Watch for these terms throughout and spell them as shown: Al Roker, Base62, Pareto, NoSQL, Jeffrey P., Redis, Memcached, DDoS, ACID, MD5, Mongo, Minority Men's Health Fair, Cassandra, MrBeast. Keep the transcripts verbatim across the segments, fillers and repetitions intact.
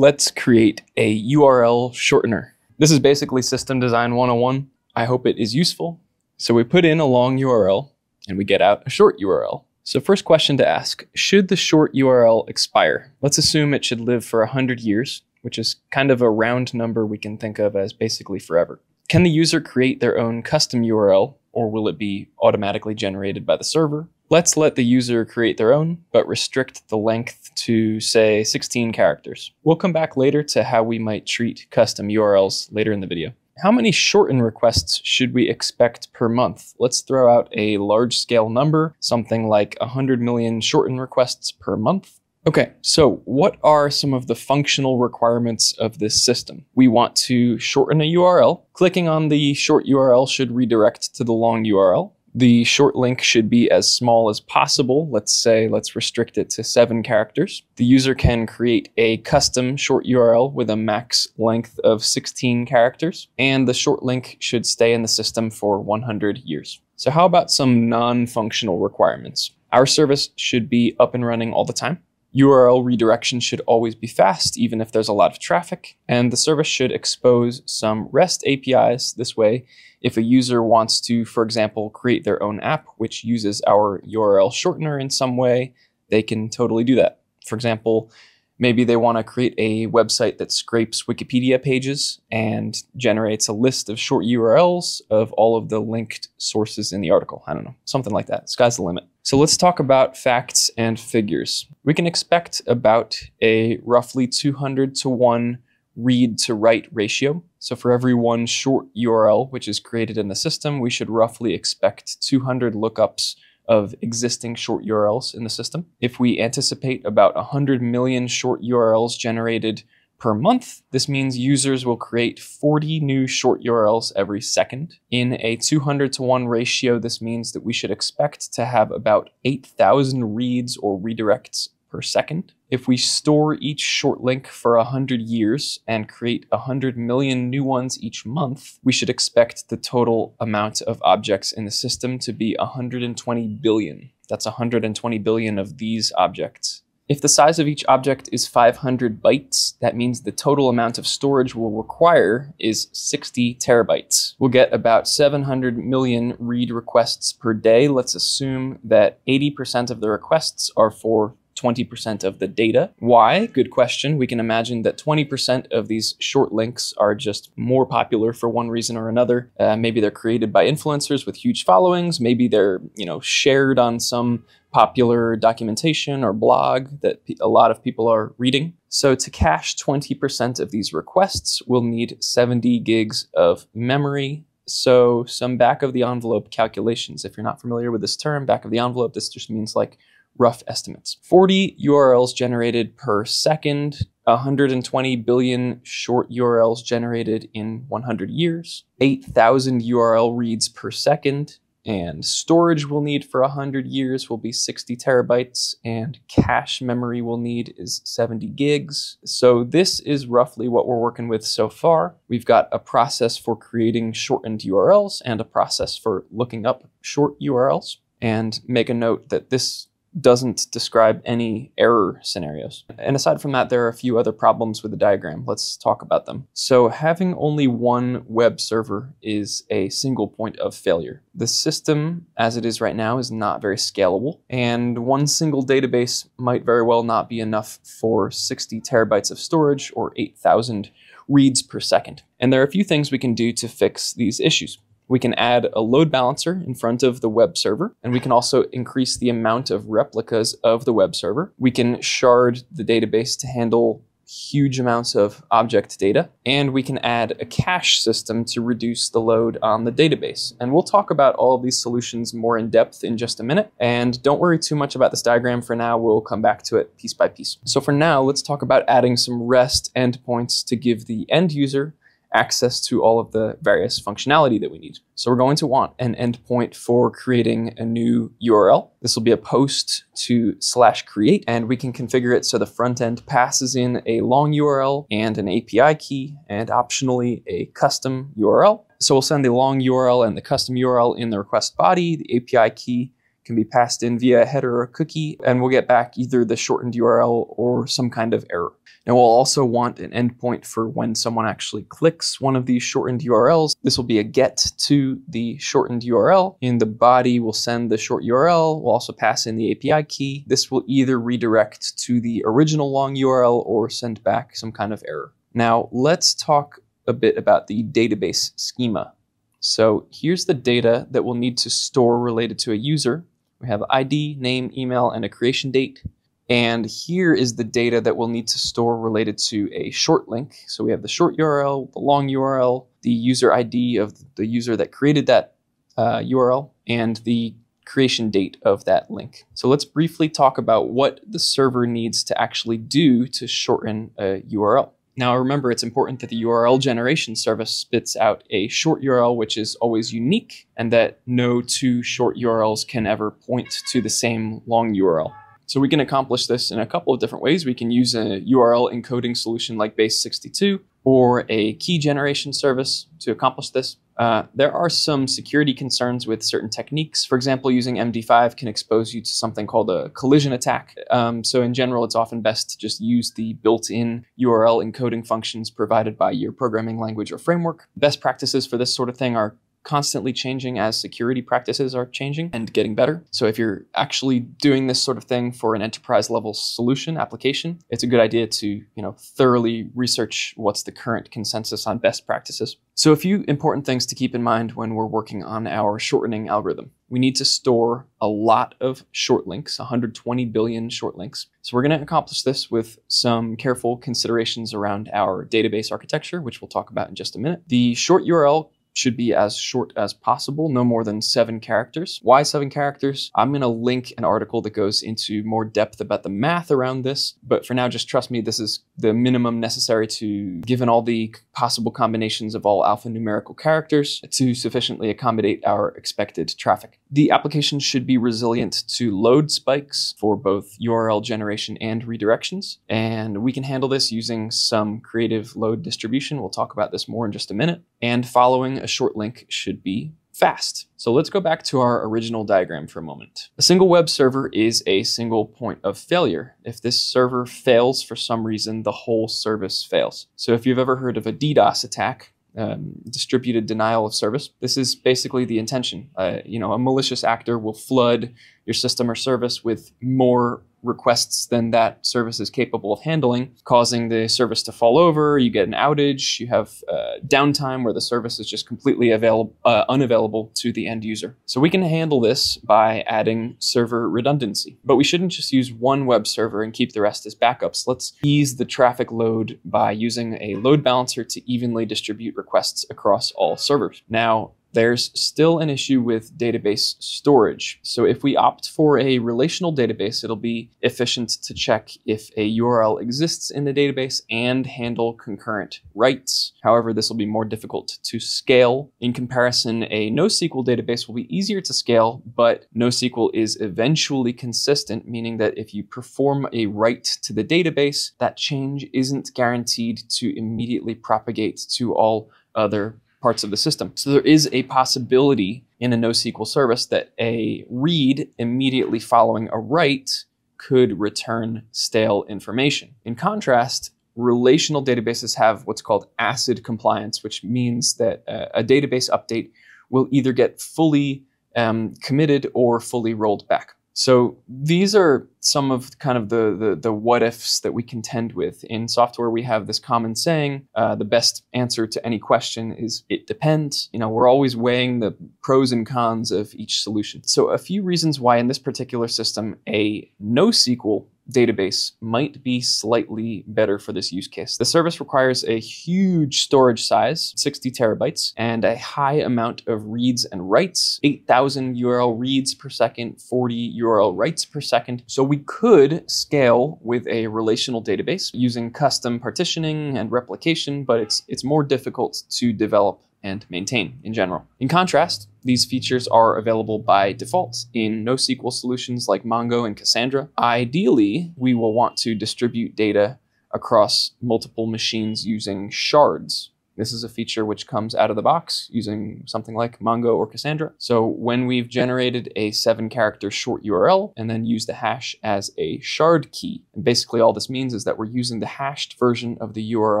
let's create a U R L shortener. This is basically system design one oh one. I hope it is useful. So we put in a long U R L and we get out a short U R L. So first question to ask, should the short U R L expire? Let's assume it should live for one hundred years, which is kind of a round number we can think of as basically forever. Can the user create their own custom U R L, or will it be automatically generated by the server? Let's let the user create their own, but restrict the length to, say, sixteen characters. We'll come back later to how we might treat custom U R Ls later in the video. How many shorten requests should we expect per month? Let's throw out a large-scale number, something like one hundred million shorten requests per month. Okay, so what are some of the functional requirements of this system? We want to shorten a U R L. Clicking on the short U R L should redirect to the long U R L. The short link should be as small as possible. Let's say, let's restrict it to seven characters. The user can create a custom short U R L with a max length of sixteen characters, and the short link should stay in the system for one hundred years. So how about some non-functional requirements? Our service should be up and running all the time. U R L redirection should always be fast, even if there's a lot of traffic, and the service should expose some REST A P Is. This way, if a user wants to, for example, create their own app which uses our U R L shortener in some way, they can totally do that. For example, maybe they want to create a website that scrapes Wikipedia pages and generates a list of short U R Ls of all of the linked sources in the article. I don't know, something like that. Sky's the limit. So let's talk about facts and figures. We can expect about a roughly two hundred to one read to write ratio. So for every one short U R L which is created in the system, we should roughly expect two hundred lookups of existing short U R Ls in the system. If we anticipate about one hundred million short U R Ls generated per month, this means users will create forty new short U R Ls every second. In a two hundred to one ratio, this means that we should expect to have about eight thousand reads or redirects per second. If we store each short link for one hundred years and create one hundred million new ones each month, we should expect the total amount of objects in the system to be one hundred twenty billion. That's one hundred twenty billion of these objects. If the size of each object is five hundred bytes, that means the total amount of storage we'll require is sixty terabytes. We'll get about seven hundred million read requests per day. Let's assume that eighty percent of the requests are for twenty percent of the data. Why? Good question. We can imagine that twenty percent of these short links are just more popular for one reason or another. Uh, maybe they're created by influencers with huge followings. Maybe they're, you know, shared on some popular documentation or blog that a lot of people are reading. So to cache twenty percent of these requests, we'll need seventy gigs of memory. So some back of the envelope calculations. If you're not familiar with this term, back of the envelope, this just means like rough estimates. forty U R Ls generated per second, one hundred twenty billion short U R Ls generated in one hundred years, eight thousand U R L reads per second, and storage we'll need for one hundred years will be sixty terabytes, and cache memory we'll need is seventy gigs. So this is roughly what we're working with so far. We've got a process for creating shortened U R Ls and a process for looking up short U R Ls. And make a note that this doesn't describe any error scenarios. And aside from that, there are a few other problems with the diagram. Let's talk about them. So having only one web server is a single point of failure. The system as it is right now is not very scalable, and one single database might very well not be enough for sixty terabytes of storage or eight thousand reads per second. And there are a few things we can do to fix these issues. We can add a load balancer in front of the web server, and we can also increase the amount of replicas of the web server. We can shard the database to handle huge amounts of object data, and we can add a cache system to reduce the load on the database. And we'll talk about all of these solutions more in depth in just a minute. And don't worry too much about this diagram for now. We'll come back to it piece by piece. So for now, let's talk about adding some REST endpoints to give the end user access to all of the various functionality that we need. So we're going to want an endpoint for creating a new U R L. This will be a post to slash create, and we can configure it so the front end passes in a long U R L and an A P I key, and optionally a custom U R L. So we'll send the long U R L and the custom U R L in the request body, the A P I key can be passed in via a header or a cookie, and we'll get back either the shortened U R L or some kind of error. Now we'll also want an endpoint for when someone actually clicks one of these shortened U R Ls. This will be a get to the shortened U R L. In the body, we'll send the short U R L. We'll also pass in the A P I key. This will either redirect to the original long U R L or send back some kind of error. Now let's talk a bit about the database schema. So here's the data that we'll need to store related to a user. We have I D, name, email, and a creation date. And here is the data that we'll need to store related to a short link. So we have the short U R L, the long U R L, the user I D of the user that created that uh, U R L, and the creation date of that link. So let's briefly talk about what the server needs to actually do to shorten a U R L. Now remember, it's important that the U R L generation service spits out a short U R L which is always unique, and that no two short U R Ls can ever point to the same long U R L. So we can accomplish this in a couple of different ways. We can use a U R L encoding solution like base sixty-two or a key generation service to accomplish this. Uh, there are some security concerns with certain techniques. For example, using M D five can expose you to something called a collision attack. Um, so in general, it's often best to just use the built-in U R L encoding functions provided by your programming language or framework. Best practices for this sort of thing are constantly changing as security practices are changing and getting better. So if you're actually doing this sort of thing for an enterprise level solution application, it's a good idea to, you know, thoroughly research what's the current consensus on best practices. So a few important things to keep in mind when we're working on our shortening algorithm. We need to store a lot of short links, one hundred twenty billion short links. So we're going to accomplish this with some careful considerations around our database architecture, which we'll talk about in just a minute. The short U R L should be as short as possible, no more than seven characters. Why seven characters? I'm gonna link an article that goes into more depth about the math around this, but for now, just trust me, this is the minimum necessary to, given all the possible combinations of all alphanumerical characters, to sufficiently accommodate our expected traffic. The application should be resilient to load spikes for both U R L generation and redirections, and we can handle this using some creative load distribution. We'll talk about this more in just a minute. And following a short link should be fast. So let's go back to our original diagram for a moment. A single web server is a single point of failure. If this server fails for some reason, the whole service fails. So if you've ever heard of a DDoS attack, Um, distributed denial of service. This is basically the intention. Uh, you know, a malicious actor will flood your system or service with more requests than that service is capable of handling, causing the service to fall over. You get an outage. You have uh, downtime where the service is just completely available, uh, unavailable to the end user. So we can handle this by adding server redundancy, but we shouldn't just use one web server and keep the rest as backups. Let's ease the traffic load by using a load balancer to evenly distribute requests across all servers. Now, there's still an issue with database storage. So if we opt for a relational database, it'll be efficient to check if a U R L exists in the database and handle concurrent writes. However, this will be more difficult to scale. In comparison, a NoSQL database will be easier to scale, but NoSQL is eventually consistent, meaning that if you perform a write to the database, that change isn't guaranteed to immediately propagate to all other parts of the system. So there is a possibility in a NoSQL service that a read immediately following a write could return stale information. In contrast, relational databases have what's called ACID compliance, which means that a, a database update will either get fully um, committed or fully rolled back. So these are some of kind of the, the, the what ifs that we contend with. In software, we have this common saying, uh, the best answer to any question is it depends. You know, we're always weighing the pros and cons of each solution. So a few reasons why in this particular system, a NoSQL database might be slightly better for this use case. The service requires a huge storage size, sixty terabytes, and a high amount of reads and writes, eight thousand U R L reads per second, forty U R L writes per second. So we could scale with a relational database using custom partitioning and replication, but it's, it's more difficult to develop and maintain in general. In contrast, these features are available by default in NoSQL solutions like Mongo and Cassandra. Ideally, we will want to distribute data across multiple machines using shards, This is a feature which comes out of the box using something like Mongo or Cassandra. So when we've generated a seven character short U R L and then use the hash as a shard key, and basically all this means is that we're using the hashed version of the U R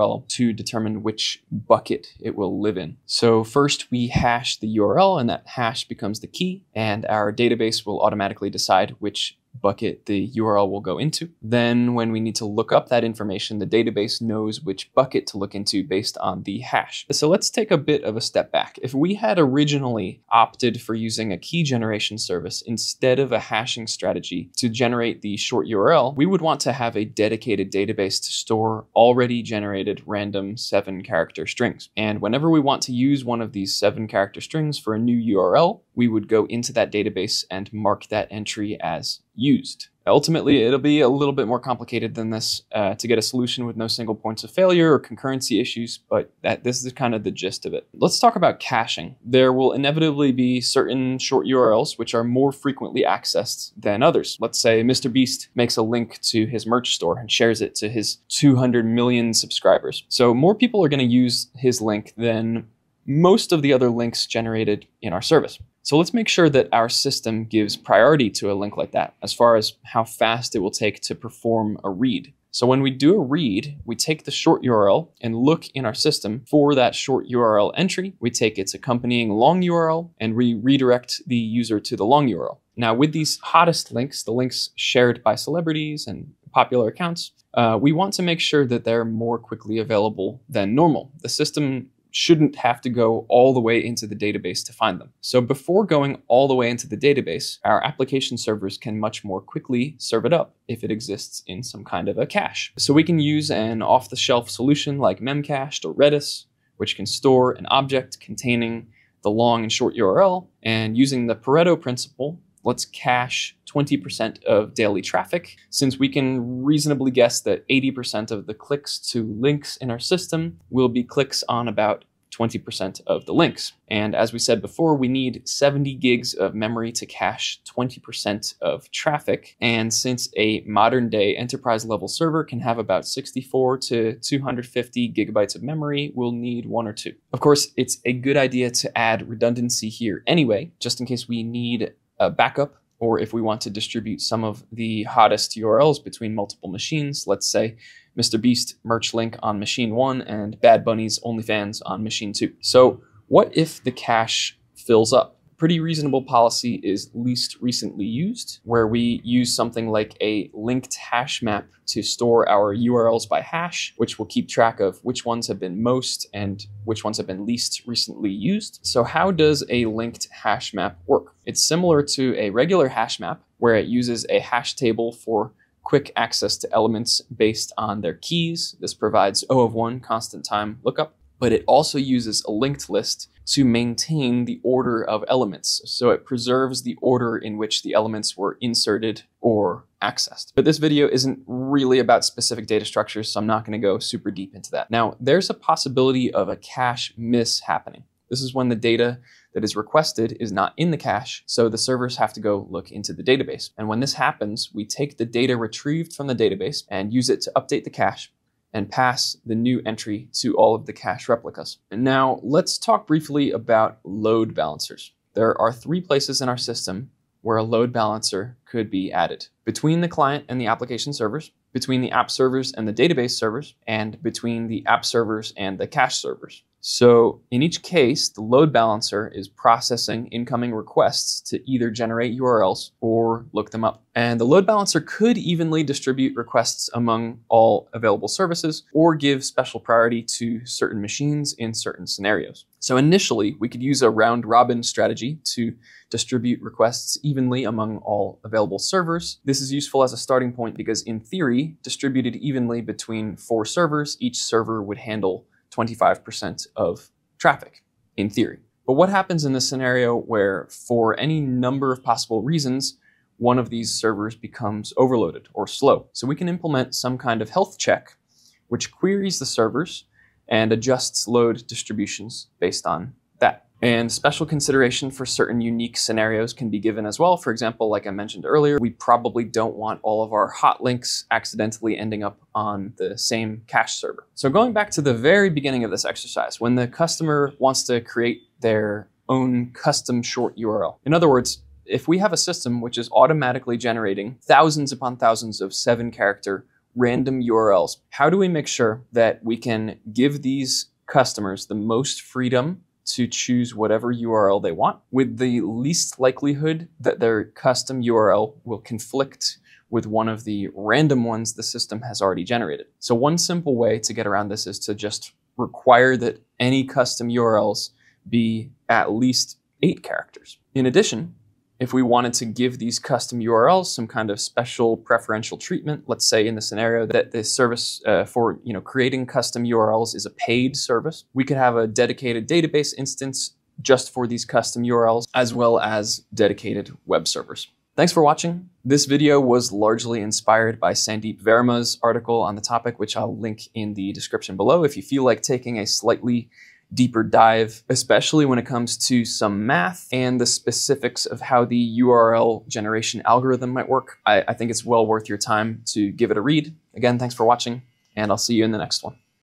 L to determine which bucket it will live in. So first we hash the U R L and that hash becomes the key, and our database will automatically decide which bucket the U R L will go into. Then when we need to look up that information, the database knows which bucket to look into based on the hash. So let's take a bit of a step back. If we had originally opted for using a key generation service instead of a hashing strategy to generate the short U R L, we would want to have a dedicated database to store already generated random seven character strings. And whenever we want to use one of these seven character strings for a new U R L, we would go into that database and mark that entry as used. Ultimately, it'll be a little bit more complicated than this uh, to get a solution with no single points of failure or concurrency issues, but that, this is kind of the gist of it. Let's talk about caching. There will inevitably be certain short U R Ls which are more frequently accessed than others. Let's say MrBeast makes a link to his merch store and shares it to his two hundred million subscribers. So more people are going to use his link than most of the other links generated in our service. So let's make sure that our system gives priority to a link like that as far as how fast it will take to perform a read. So when we do a read, we take the short U R L and look in our system for that short U R L entry. We take its accompanying long U R L and we redirect the user to the long U R L. Now with these hottest links, the links shared by celebrities and popular accounts, uh, we want to make sure that they're more quickly available than normal. The system shouldn't have to go all the way into the database to find them. So before going all the way into the database, our application servers can much more quickly serve it up if it exists in some kind of a cache. So we can use an off-the-shelf solution like Memcached or Redis, which can store an object containing the long and short U R L. And using the Pareto principle, let's cache twenty percent of daily traffic, since we can reasonably guess that eighty percent of the clicks to links in our system will be clicks on about twenty percent of the links. And as we said before, we need seventy gigs of memory to cache twenty percent of traffic. And since a modern day enterprise level server can have about sixty-four to two hundred fifty gigabytes of memory, we'll need one or two. Of course, it's a good idea to add redundancy here anyway, just in case we need a backup, or if we want to distribute some of the hottest U R Ls between multiple machines. Let's say MrBeast merch link on machine one and Bad Bunny's OnlyFans on machine two. So what if the cache fills up? Pretty reasonable policy is least recently used, where we use something like a linked hash map to store our U R Ls by hash, which will keep track of which ones have been most and which ones have been least recently used. So how does a linked hash map work? It's similar to a regular hash map, where it uses a hash table for quick access to elements based on their keys. This provides O of one constant time lookup, but it also uses a linked list to maintain the order of elements. So it preserves the order in which the elements were inserted or accessed. But this video isn't really about specific data structures, so I'm not gonna go super deep into that. Now, there's a possibility of a cache miss happening. This is when the data that is requested is not in the cache, so the servers have to go look into the database. And when this happens, we take the data retrieved from the database and use it to update the cache and pass the new entry to all of the cache replicas. And now let's talk briefly about load balancers. There are three places in our system where a load balancer could be added: between the client and the application servers, between the app servers and the database servers, and between the app servers and the cache servers. So in each case, the load balancer is processing incoming requests to either generate U R Ls or look them up. And the load balancer could evenly distribute requests among all available services or give special priority to certain machines in certain scenarios. So initially, we could use a round robin strategy to distribute requests evenly among all available servers. This is useful as a starting point because in theory, distributed evenly between four servers, each server would handle twenty-five percent of traffic, in theory. But what happens in this scenario where, for any number of possible reasons, one of these servers becomes overloaded or slow? So we can implement some kind of health check, which queries the servers and adjusts load distributions based on that. And special consideration for certain unique scenarios can be given as well. For example, like I mentioned earlier, we probably don't want all of our hot links accidentally ending up on the same cache server. So going back to the very beginning of this exercise, when the customer wants to create their own custom short U R L. In other words, if we have a system which is automatically generating thousands upon thousands of seven character random U R Ls, how do we make sure that we can give these customers the most freedom to choose whatever U R L they want with the least likelihood that their custom U R L will conflict with one of the random ones the system has already generated? So one simple way to get around this is to just require that any custom U R Ls be at least eight characters. In addition, if we wanted to give these custom U R Ls some kind of special preferential treatment, let's say in the scenario that this service uh, for you know creating custom U R Ls is a paid service, we could have a dedicated database instance just for these custom U R Ls, as well as dedicated web servers. Thanks for watching. This video was largely inspired by Sandeep Verma's article on the topic, which I'll link in the description below if you feel like taking a slightly deeper dive, especially when it comes to some math and the specifics of how the U R L generation algorithm might work. I, I think it's well worth your time to give it a read. Again, thanks for watching, and I'll see you in the next one.